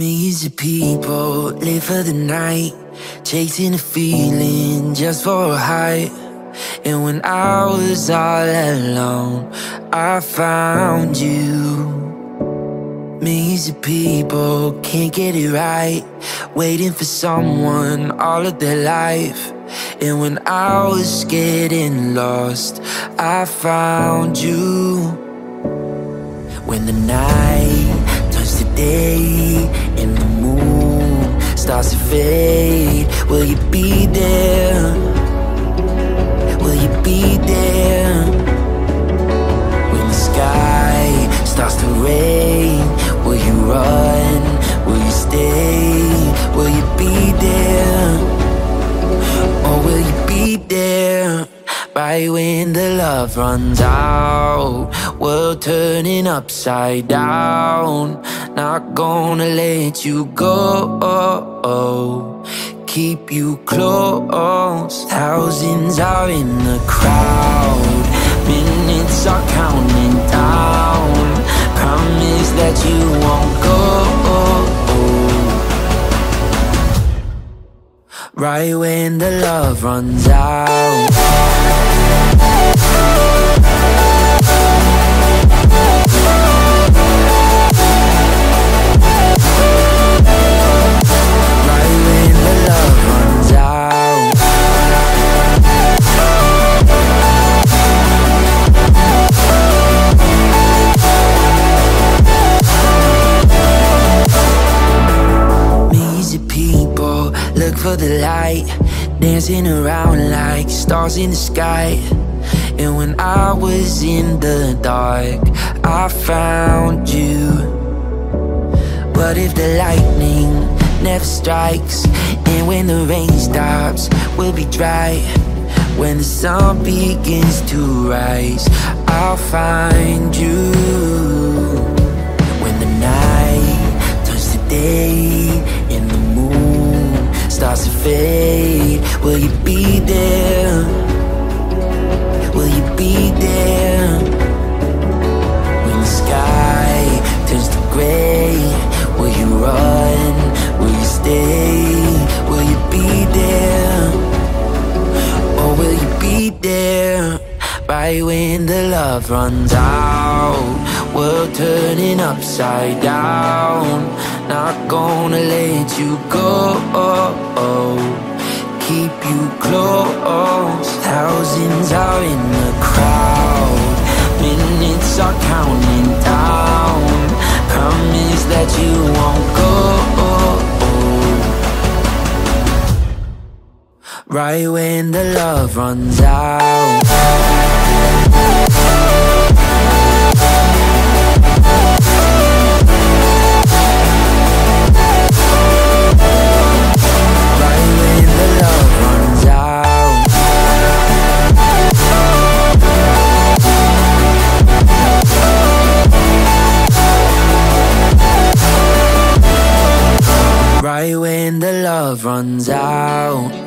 Millions of people live for the night, chasing a feeling just for a high. And when I was all alone, I found you. Millions of people can't get it right, waiting for someone all of their life. And when I was getting lost, I found you. When the night turns to day and the moon starts to fade, will you be there? Will you be there? When the sky starts to rain, will you run? Will you stay? Will you be there? Or will you be there? Right when the love runs out, world turning upside down. Not gonna let you go, keep you close. Thousands are in the crowd, minutes are counting down. Promise that you won't go. Right when the love runs out. Millions of people look for the light, dancing around like stars in the sky. And when I was in the dark, I found you. But if the lightning never strikes, and when the rain stops, we'll be dry. When the sun begins to rise, I'll find you. When the night turns to day and the moon starts to fade, will you be there? Will you be there? When the sky turns to gray, will you run? Will you stay? Will you be there? Or will you be there? Right when the love runs out, world turning upside down. Not gonna let you go, keep you close. Thousands are in the crowd, minutes are counting down. Promise that you won't go. Right when the love runs out. Right when the love runs out.